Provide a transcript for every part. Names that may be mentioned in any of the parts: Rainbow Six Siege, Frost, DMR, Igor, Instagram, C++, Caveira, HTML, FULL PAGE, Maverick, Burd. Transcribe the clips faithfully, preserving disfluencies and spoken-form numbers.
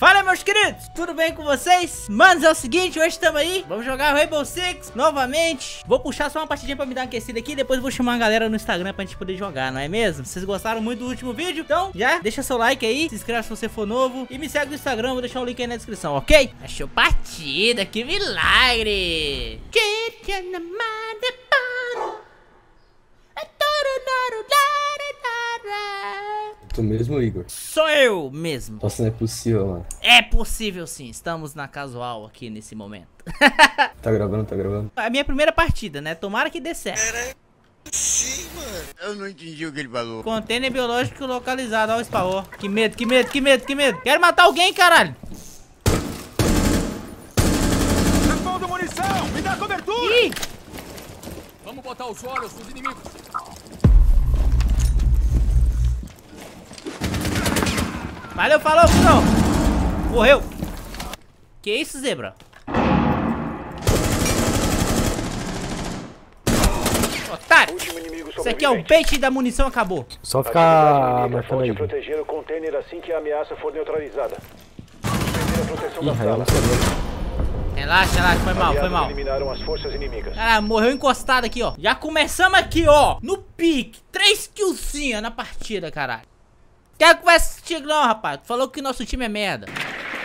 Fala, meus queridos, tudo bem com vocês? Manos, é o seguinte, hoje estamos aí, vamos jogar Rainbow Six novamente. Vou puxar só uma partidinha pra me dar uma aquecida aqui, depois eu vou chamar a galera no Instagram pra gente poder jogar, não é mesmo? Vocês gostaram muito do último vídeo? Então, já deixa seu like aí, se inscreve se você for novo e me segue no Instagram, vou deixar o link aí na descrição, ok? Achou partida, que milagre! Tu mesmo, Igor? Sou eu mesmo. Nossa, não é possível, mano. É possível sim, estamos na casual aqui nesse momento. Tá gravando, tá gravando. A minha primeira partida, né? Tomara que dê certo. Caralho, sim, mano. Eu não entendi o que ele falou. Contêiner biológico localizado, ó o spawn. Que medo, que medo, que medo, que medo. Quero matar alguém, caralho. Responda munição, me dá cobertura. Ih. Vamos botar os olhos nos inimigos. Valeu, falou, fudão! Morreu! Que isso, zebra? Otário! Isso aqui é o bait da munição, acabou. Só ficar marcando aí. Proteger o container assim que a ameaça for neutralizada. Ih, relaxa, relaxa, foi mal, foi mal. Cara, morreu encostado aqui, ó. Já começamos aqui, ó. No pique. Três killzinha na partida, caralho. Quero conversar contigo não, rapaz. Falou que nosso time é merda.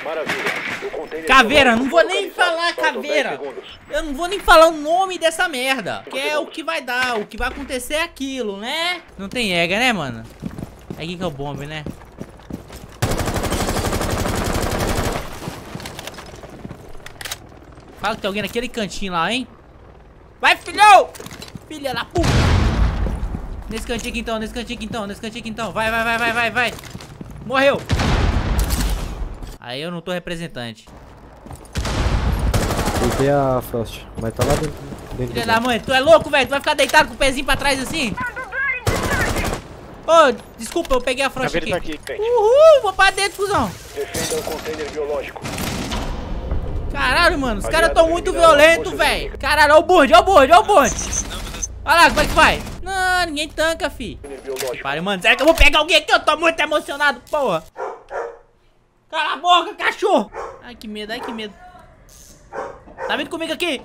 Maravilha. Caveira, não vou nem falar Caveira. Eu não vou nem falar o nome dessa merda. Que é o que vai dar, o que vai acontecer é aquilo, né? Não tem ega, né, mano? É aqui que é o bombe, né? Fala que tem alguém naquele cantinho lá, hein? Vai, filhão! Filha da puta! Nesse cantinho aqui então, nesse cantinho aqui então, nesse cantinho aqui então. Vai, vai, vai, vai, vai, vai. Morreu. Aí eu não tô representante. Deitei a Frost, mas tá lá dentro. dentro Filha da mãe, tu é louco, velho? Tu vai ficar deitado com o pezinho pra trás assim? Ô, oh, desculpa, eu peguei a Frost aqui. Tá aqui. Uhul, vou pra dentro, cuzão. Defenda o container biológico. Caralho, mano, os caras tão muito violentos, velho. Caralho, ó o Burd, ó o Burd, ó o Burd. Olha lá, como é que vai? Não, ninguém tanca, fi. Pare, mano. Será que eu vou pegar alguém aqui? Eu tô muito emocionado, porra. Cala a boca, cachorro. Ai, que medo, ai, que medo. Tá vindo comigo aqui.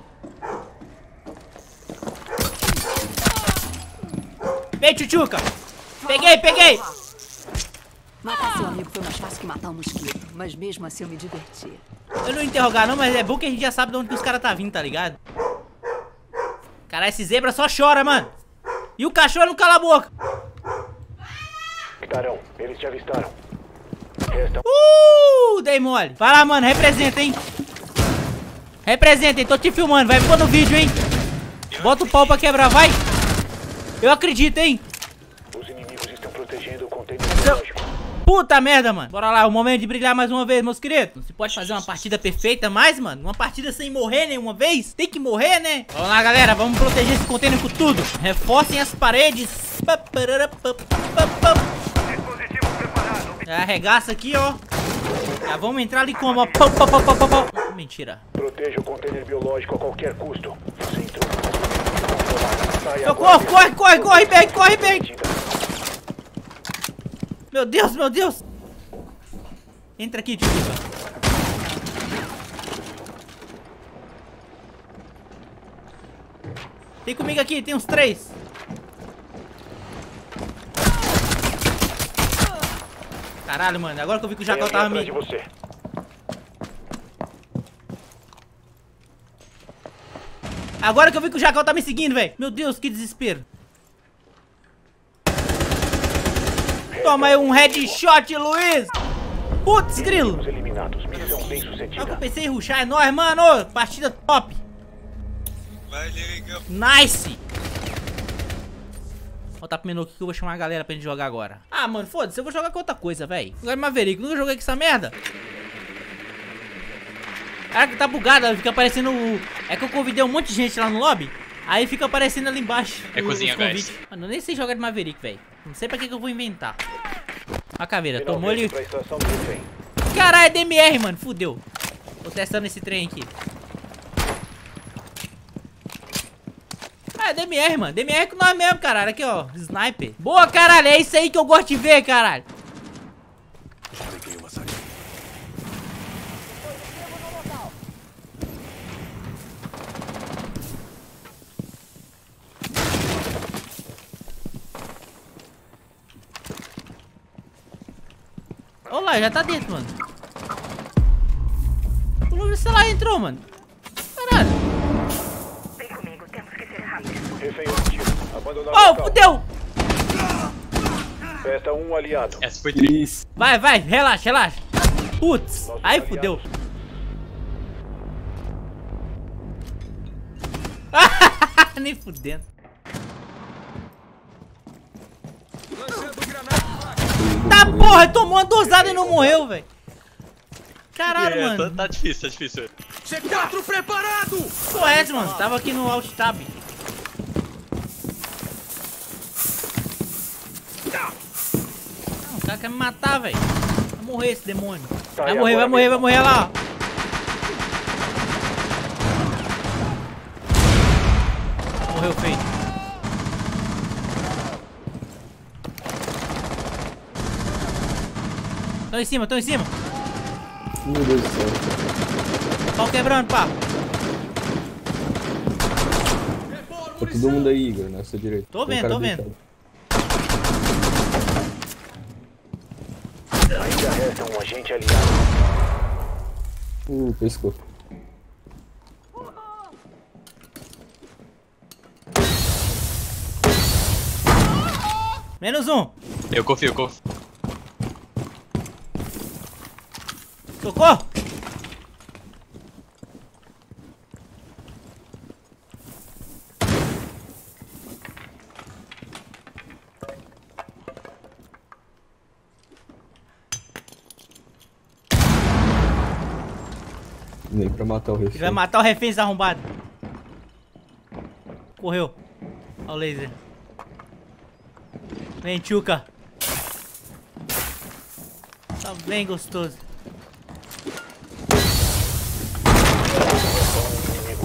Vem, tchutchuca. Peguei, peguei. Matar seu amigo foi mais fácil que matar um mosquito. Mas mesmo assim eu me diverti. Eu não ia interrogar não, mas é bom que a gente já sabe de onde que os caras tá vindo, tá ligado? Caralho, esse zebra só chora, mano. E o cachorro não cala a boca. Carão, eles te avistaram. Resta... Uh, dei mole. Vai lá, mano, representa, hein. Representa, hein, tô te filmando, vai pôr no vídeo, hein. Bota o pau pra quebrar, vai. Eu acredito, hein. Os inimigos estão protegendo o container biológico. Puta merda, mano. Bora lá, é o momento de brilhar mais uma vez, meus queridos. Não se pode fazer uma partida perfeita mais, mano. Uma partida sem morrer nenhuma vez. Tem que morrer, né? Vamos lá, galera. Vamos proteger esse container com tudo. Reforcem as paredes. Arregaça aqui, ó. Já vamos entrar ali como, ó. Pum, pum, pum, pum, pum. Mentira. Proteja o container biológico a qualquer custo. Você entrou. Socorro, corre, corre, corre, bem, corre, bem. Meu Deus, meu Deus! Entra aqui, desculpa. Tem comigo aqui, tem uns três. Caralho, mano, agora que eu vi que o Jacó tava me... de você. Agora que eu vi que o Jacó tá me seguindo, velho. Meu Deus, que desespero. Toma aí um headshot, Luiz! Putz, grilo! Só que eu pensei em rushar, é nóis, mano! Partida top! Nice! Ó, tá pro menu aqui que eu vou chamar a galera pra gente jogar agora. Ah, mano, foda-se, eu vou jogar com outra coisa, velho. Agora Maverick, nunca joguei com essa merda? Caraca, tá bugada, fica aparecendo o... É que eu convidei um monte de gente lá no lobby. Aí fica aparecendo ali embaixo. É cozinha, guys. Mano, eu nem sei jogar de Maverick, velho. Não sei pra que que eu vou inventar. A Caveira, tomou ali. Caralho, é D M R, mano. Fudeu. Tô testando esse trem aqui. Ah, é D M R, mano. D M R é com nós mesmo, caralho. Aqui, ó. Sniper. Boa, caralho. É isso aí que eu gosto de ver, caralho. lá, já tá dentro, mano. Vamos ver se ela entrou, mano. Caralho. Vem comigo, temos que ser rápidos. Refém ativo. Abandonar o local. Oh, fudeu! Resta um aliado. Essa foi triste. Vai, vai, relaxa, relaxa. Putz, nossos aí aliados. Fudeu. Nem fudendo. Tá porra, tomou uma dosada e não morreu, velho. Caralho, é, mano. Tá, tá difícil, tá difícil. C quatro preparado! Sou essa, mano. Tava aqui no alt tab. Não, o cara quer me matar, velho. Vai morrer esse demônio. Tá, vai morrer, vai morrer, vai morrer lá, ó. Morreu feio. Tô em cima, tô em cima. Meu Deus do céu. Pau quebrando, pá. Tá todo mundo aí, Igor, na sua direita. Tô vendo, tô vendo. Ainda resta um agente aliado. Uh, pescou. Menos um. Eu confio, eu confio. Socorro! Nem pra matar o refém. Ele vai matar o refém, esse arrombado. Correu. Olha o laser. Vem, tchuca. Tá bem gostoso.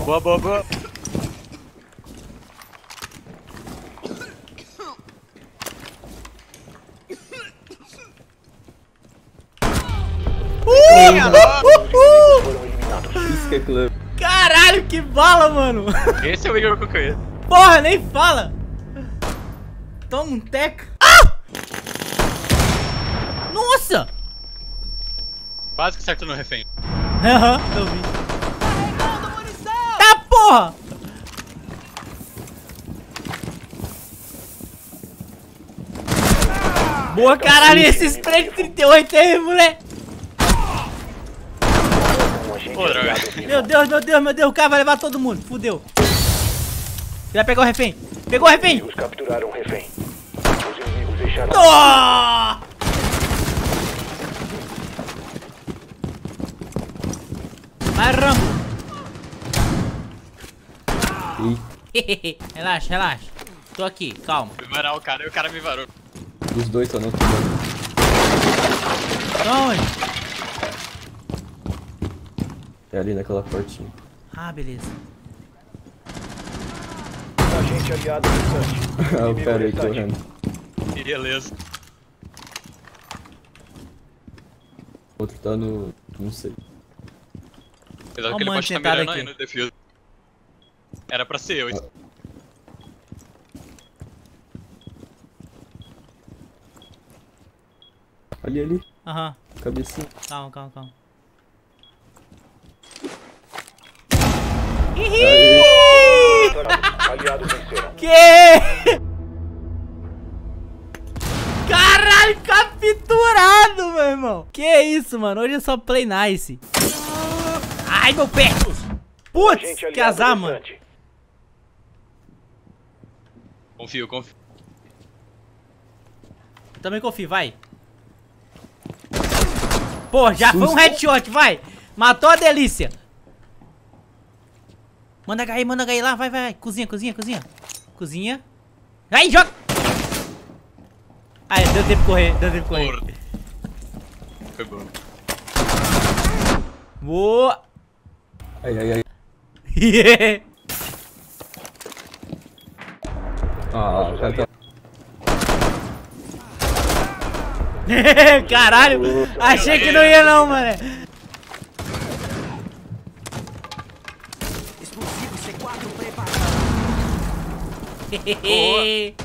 Boa, boa, boa. Uh! Caralho, que bala, mano. Esse é o Igor que eu conheço. Porra, nem fala. Toma um teco. Ah! Nossa! Quase que acertou no refém. Aham, eu vi. Carregando munição! Tá porra! Ah, boa, caralho, esse spray de trinta e oito aí, moleque! Pô, droga. Meu Deus, meu Deus, meu Deus, o cara vai levar todo mundo, fudeu. Vai pegar o refém. Pegou o refém! Os capturaram o refém. Os inimigos deixaram... Oh! Vai, Rambo! Relaxa, relaxa. Tô aqui, calma. Eu fui varar o cara e o cara me varou. Os dois estão dentro do banco. Onde? É ali naquela portinha. Ah, beleza. Agente aliado distante. Ah, o cara aí correndo. Beleza. Outro tá no... não sei. Apesar que ele pode estar mirando aí no defuse. Era pra ser eu. Ah. Ali, ali. Aham. Cabecinha. Calma, calma, calma. Ihi! Aliados venceram. Que? Caralho, capturado, meu irmão. Que isso, mano. Hoje eu só play nice. Ai, meu pé. Putz, que azar, mano. Confio, confio. Eu também confio, vai. Pô, já foi um headshot, vai. Matou a delícia. Manda H I, manda H I lá, vai, vai, vai. Cozinha, cozinha, cozinha. Cozinha. Vai, joga! Aí, deu tempo de correr, deu tempo de correr. Foi bom. Boa! Ai, ai, ai. Yeah. Ah, já tá. Caralho! Achei que não ia não, mano. Hehehe.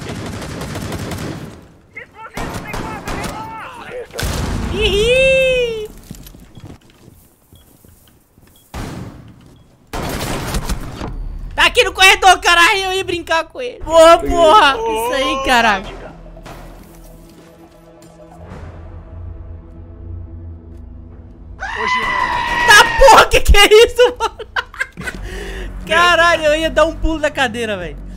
aqui no corredor, caralho. Eu ia brincar com ele. Boa, porra. Isso aí, caralho. Tá porra, que que é isso, mano? Caralho, eu ia dar um pulo da cadeira, velho.